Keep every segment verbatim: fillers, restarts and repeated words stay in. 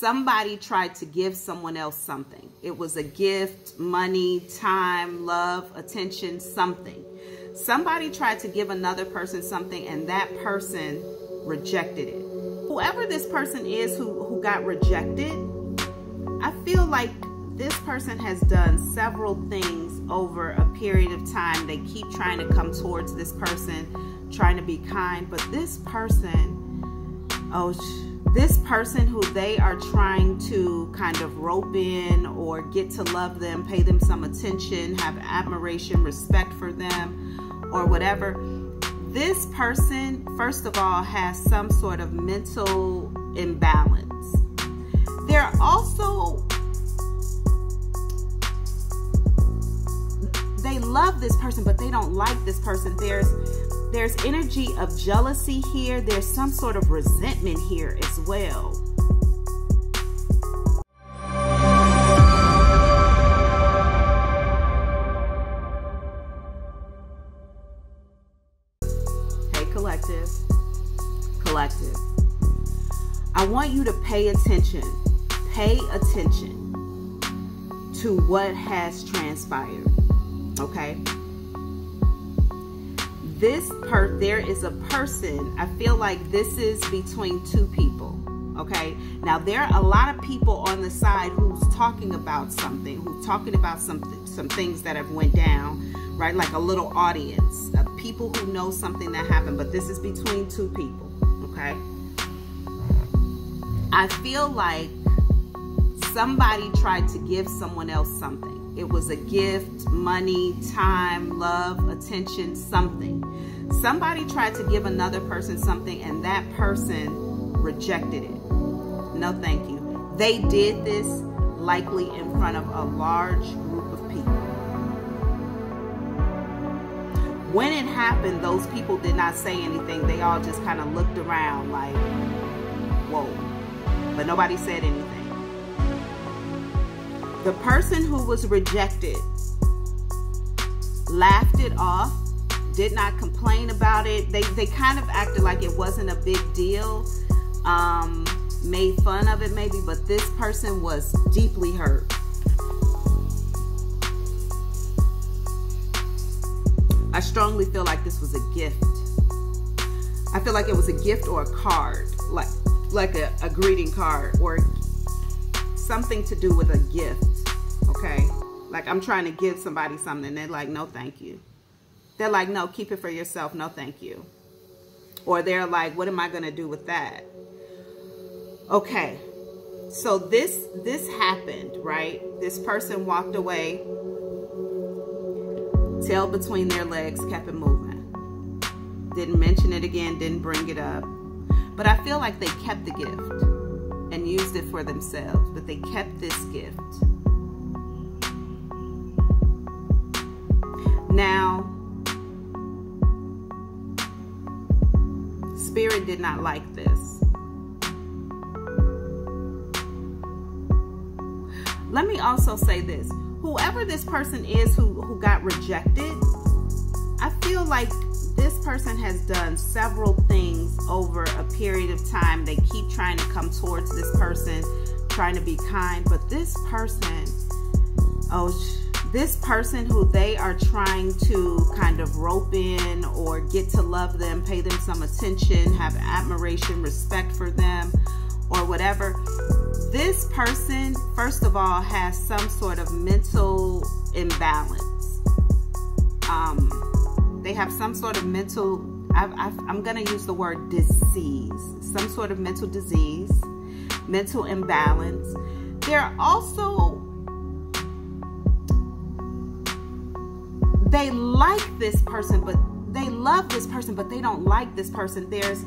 somebody tried to give someone else something. It was a gift, money, time, love, attention, something. Somebody tried to give another person something and that person rejected it. Whoever this person is who, who got rejected, I feel like this person has done several things over a period of time. They keep trying to come towards this person, trying to be kind, but this person, oh, this person who they are trying to kind of rope in or get to love them, pay them some attention, have admiration, respect for them, or whatever. This person, first of all, has some sort of mental imbalance. They're also, they love this person, but they don't like this person. There's There's energy of jealousy here. There's some sort of resentment here as well. Hey, collective. Collective. I want you to pay attention. Pay attention to what has transpired. Okay? This per there is a person, I feel like this is between two people, okay? Now, there are a lot of people on the side who's talking about something, who's talking about some, some things that have went down, right? Like a little audience of people who know something that happened, but this is between two people, okay? I feel like somebody tried to give someone else something. It was a gift, money, time, love, attention, something. Somebody tried to give another person something and that person rejected it. No, thank you. They did this likely in front of a large group of people. When it happened, those people did not say anything. They all just kind of looked around like, whoa. But nobody said anything. The person who was rejected laughed it off, did not complain about it. They, they kind of acted like it wasn't a big deal, um, made fun of it maybe, but this person was deeply hurt. I strongly feel like this was a gift. I feel like it was a gift or a card, like, like a, a greeting card or something to do with a gift. Okay, like I'm trying to give somebody something. They're like, no, thank you. They're like, no, keep it for yourself. No, thank you. Or they're like, what am I going to do with that? Okay, so this this happened, right? This person walked away, tail between their legs, kept it moving. Didn't mention it again, didn't bring it up. But I feel like they kept the gift and used it for themselves, but they kept this gift. Now, Spirit did not like this. Let me also say this. Whoever this person is who, who got rejected, I feel like this person has done several things over a period of time. They keep trying to come towards this person, trying to be kind, but this person, oh, this person who they are trying to kind of rope in or get to love them, pay them some attention, have admiration, respect for them, or whatever. This person, first of all, has some sort of mental imbalance. Um, they have some sort of mental, I've, I've, I'm going to use the word disease, some sort of mental disease, mental imbalance. They're also, they like this person, but they love this person, but they don't like this person. There's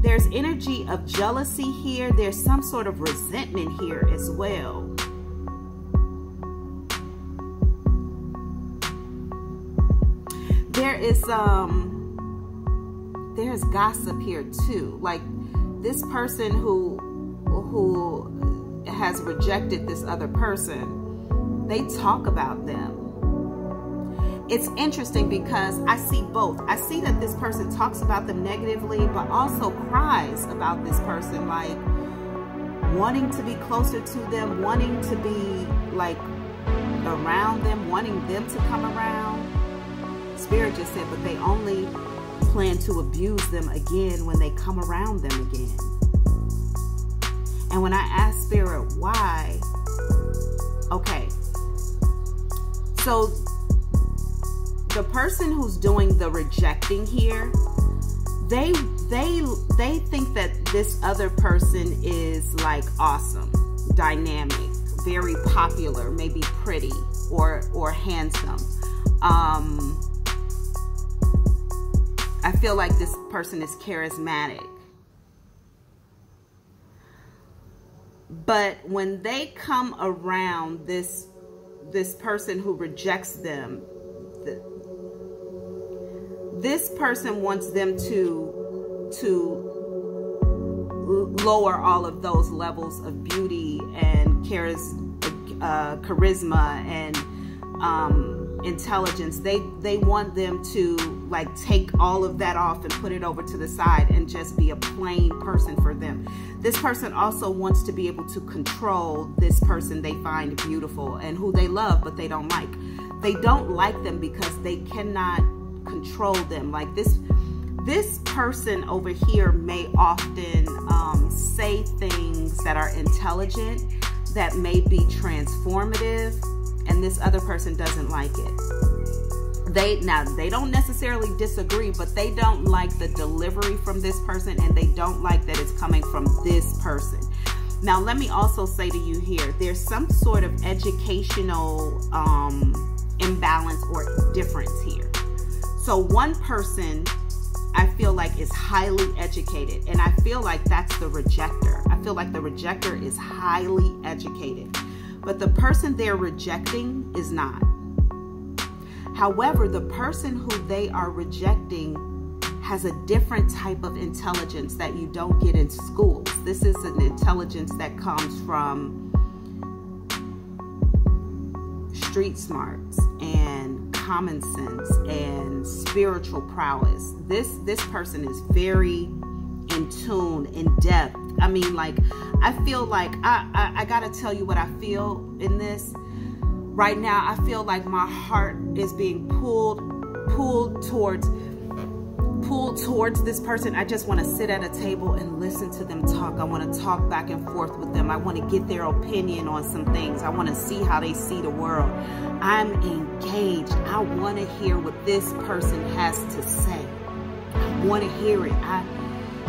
there's energy of jealousy here. There's some sort of resentment here as well. There is um there's gossip here too. Like this person who who has rejected this other person, they talk about them. It's interesting because I see both. I see that this person talks about them negatively, but also cries about this person like, wanting to be closer to them, wanting to be like around them, wanting them to come around. Spirit just said, but they only plan to abuse them again when they come around them again. And when I asked Spirit why, okay, so the person who's doing the rejecting here, they they they think that this other person is like awesome, dynamic, very popular, maybe pretty or or handsome. Um, I feel like this person is charismatic. But when they come around this this person who rejects them, the, this person wants them to to lower all of those levels of beauty and charis, uh, charisma and um, intelligence. They they want them to like take all of that off and put it over to the side and just be a plain person for them. This person also wants to be able to control this person they find beautiful and who they love but they don't like. They don't like them because they cannot control them. Like this this person over here may often um, say things that are intelligent, that may be transformative, and this other person doesn't like it. They now they don't necessarily disagree, but they don't like the delivery from this person, and they don't like that it's coming from this person. Now let me also say to you here, there's some sort of educational um, imbalance or difference here. So one person I feel like is highly educated, and I feel like that's the rejector. I feel like the rejector is highly educated, but the person they're rejecting is not. However, the person who they are rejecting has a different type of intelligence that you don't get in schools. This is an intelligence that comes from street smarts and common sense and spiritual prowess. This this person is very in tune, in depth. I mean, like, I feel like I, I, I gotta tell you what I feel in this. Right now, I feel like my heart is being pulled, pulled towards, pulled towards this person. I just want to sit at a table and listen to them talk. I want to talk back and forth with them. I want to get their opinion on some things. I want to see how they see the world. I'm engaged. I want to hear what this person has to say. I want to hear it. I,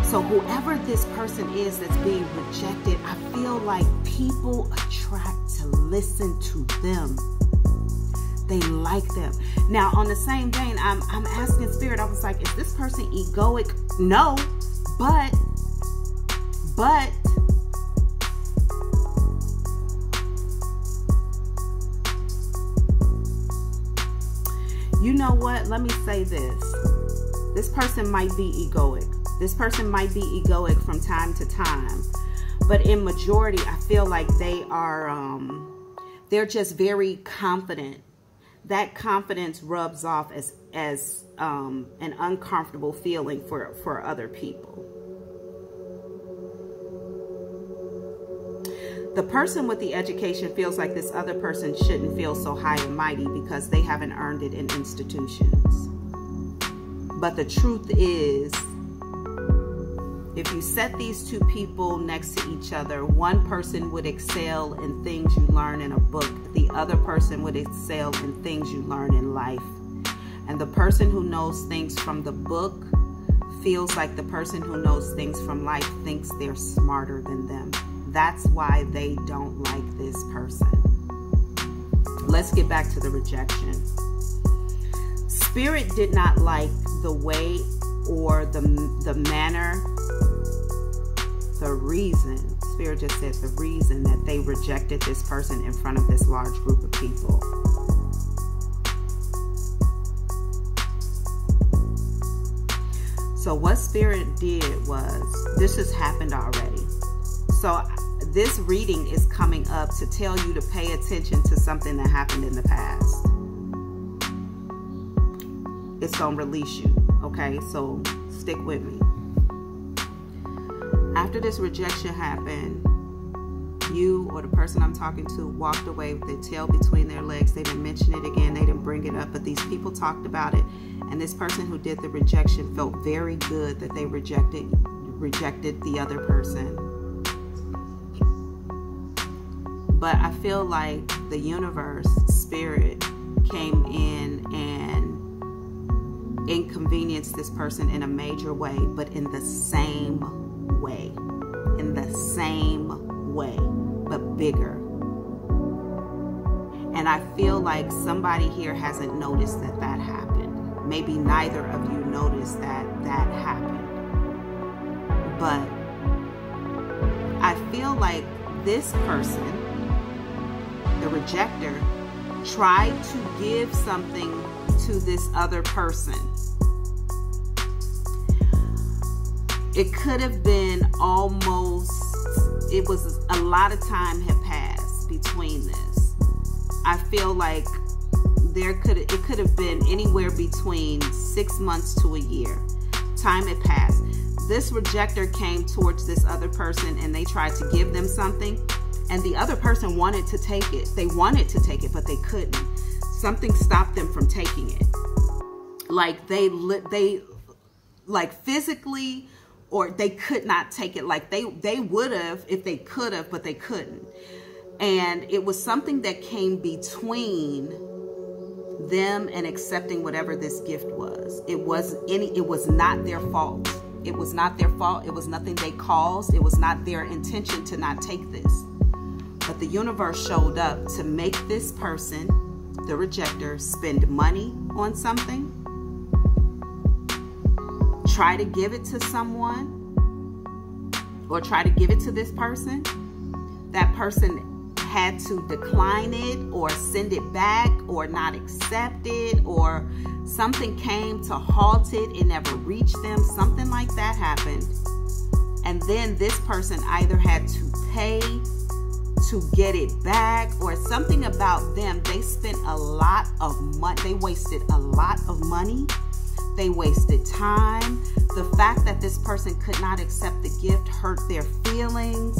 so whoever this person is that's being rejected, I feel like people attract to listen to them. They like them. Now, on the same vein, I'm, I'm asking Spirit, I was like, is this person egoic? No, but, but, you know what? Let me say this. This person might be egoic. This person might be egoic from time to time, but in majority, I feel like they are, um, they're just very confident. That confidence rubs off as as um, an uncomfortable feeling for, for other people. The person with the education feels like this other person shouldn't feel so high and mighty because they haven't earned it in institutions. But the truth is, if you set these two people next to each other, one person would excel in things you learn in a book. The other person would excel in things you learn in life. And the person who knows things from the book feels like the person who knows things from life thinks they're smarter than them. That's why they don't like this person. Let's get back to the rejection. Spirit did not like the way or the, the manner, the reason, Spirit just said the reason that they rejected this person in front of this large group of people. So what Spirit did was, this has happened already. So this reading is coming up to tell you to pay attention to something that happened in the past. It's gonna release you, okay? So stick with me. After this rejection happened, you or the person I'm talking to walked away with their tail between their legs. They didn't mention it again. They didn't bring it up, but these people talked about it. And this person who did the rejection felt very good that they rejected rejected the other person. But I feel like the universe, spirit, came in and inconvenienced this person in a major way, but in the same way. In the same way, but bigger. And I feel like somebody here hasn't noticed that that happened. Maybe neither of you noticed that that happened. But I feel like this person, the rejector, tried to give something to this other person. It could have been almost, it was a lot of time had passed between this. I feel like there could, it could have been anywhere between six months to a year. Time had passed. This rejector came towards this other person and they tried to give them something, and the other person wanted to take it. They wanted to take it, but they couldn't. Something stopped them from taking it. Like they, they like physically, or they could not take it. Like they, they would have if they could have, but they couldn't. And it was something that came between them and accepting whatever this gift was. It was any, it was not their fault. It was not their fault. It was nothing they caused. It was not their intention to not take this. But the universe showed up to make this person, the rejector, spend money on something, try to give it to someone, or try to give it to this person. That person had to decline it or send it back or not accept it, or something came to halt it. It never reached them. Something like that happened. And then this person either had to pay to get it back, or something about them. They spent a lot of money. They wasted a lot of money. They wasted time. The fact that this person could not accept the gift hurt their feelings.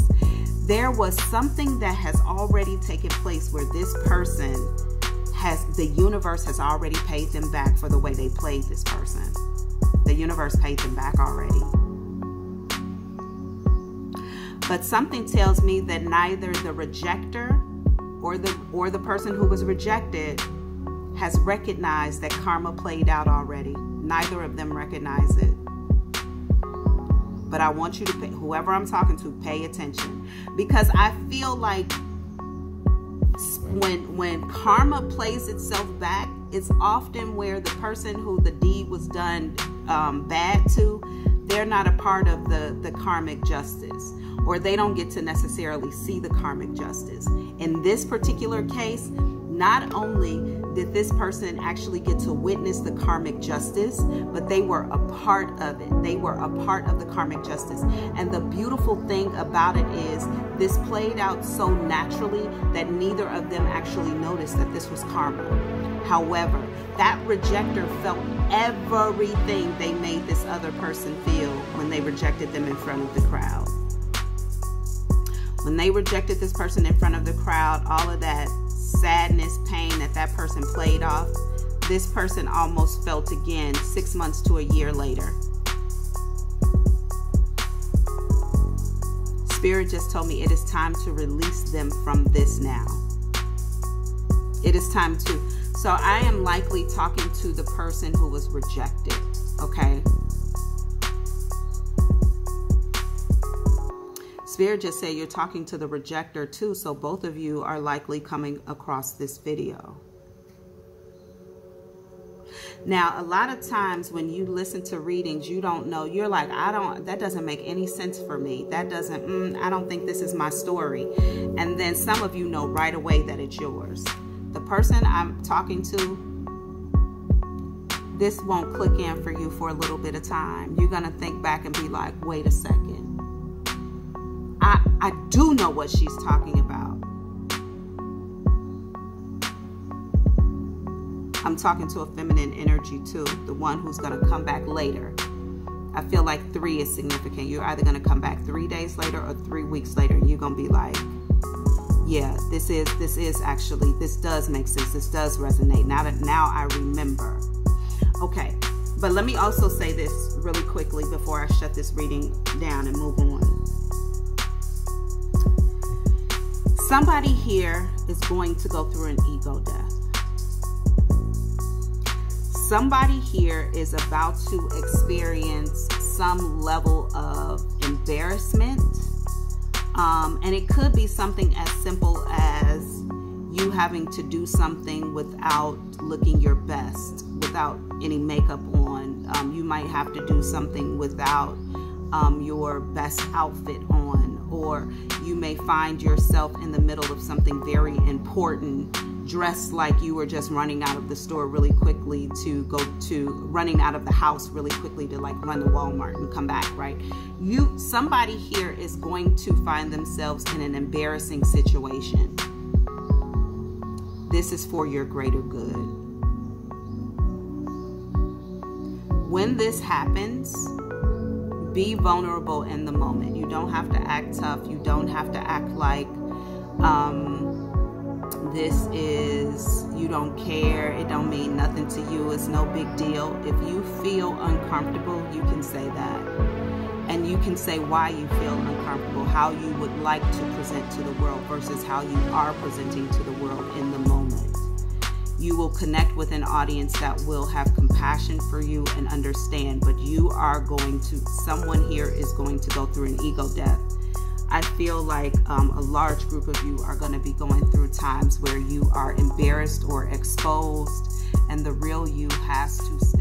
There was something that has already taken place where this person has, the universe has already paid them back for the way they played this person. The universe paid them back already. But something tells me that neither the rejector or the, or the person who was rejected has recognized that karma played out already. Neither of them recognize it. But I want you to pay, whoever I'm talking to, pay attention, because I feel like when when karma plays itself back, it's often where the person who the deed was done um, bad to, they're not a part of the the karmic justice, or they don't get to necessarily see the karmic justice. In this particular case, not only did this person actually get to witness the karmic justice, but they were a part of it. They were a part of the karmic justice. And the beautiful thing about it is this played out so naturally that neither of them actually noticed that this was karma. However, that rejector felt everything they made this other person feel when they rejected them in front of the crowd. When they rejected this person in front of the crowd, all of that sadness, pain that that person played off, this person almost felt again six months to a year later. Spirit just told me it is time to release them from this now. It is time to. So I am likely talking to the person who was rejected, okay? Spirit just said you're talking to the rejector too, so both of you are likely coming across this video. Now, a lot of times when you listen to readings, you don't know. You're like, I don't, that doesn't make any sense for me. That doesn't, mm, I don't think this is my story. And then some of you know right away that it's yours. The person I'm talking to, this won't click in for you for a little bit of time. You're going to think back and be like, wait a second. I, I do know what she's talking about. I'm talking to a feminine energy too, the one who's going to come back later. I feel like three is significant. You're either going to come back three days later or three weeks later. You're going to be like, yeah, this is this is actually, this does make sense. This does resonate. Now that now I remember. Okay, but let me also say this really quickly before I shut this reading down and move on. Somebody here is going to go through an ego death. Somebody here is about to experience some level of embarrassment. Um, and it could be something as simple as you having to do something without looking your best, without any makeup on. Um, you might have to do something without um, your best outfit on, or you may find yourself in the middle of something very important, dressed like you were just running out of the store really quickly to go to, running out of the house really quickly to like run to Walmart and come back, right? You, somebody here is going to find themselves in an embarrassing situation. This is for your greater good. When this happens, be vulnerable in the moment. You don't have to act tough. You don't have to act like, um, this is, you don't care, it don't mean nothing to you, it's no big deal. If you feel uncomfortable, you can say that. And you can say why you feel uncomfortable, how you would like to present to the world versus how you are presenting to the world in the moment. You will connect with an audience that will have compassion for you and understand, but you are going to, someone here is going to go through an ego death. I feel like um, a large group of you are going to be going through times where you are embarrassed or exposed, and the real you has to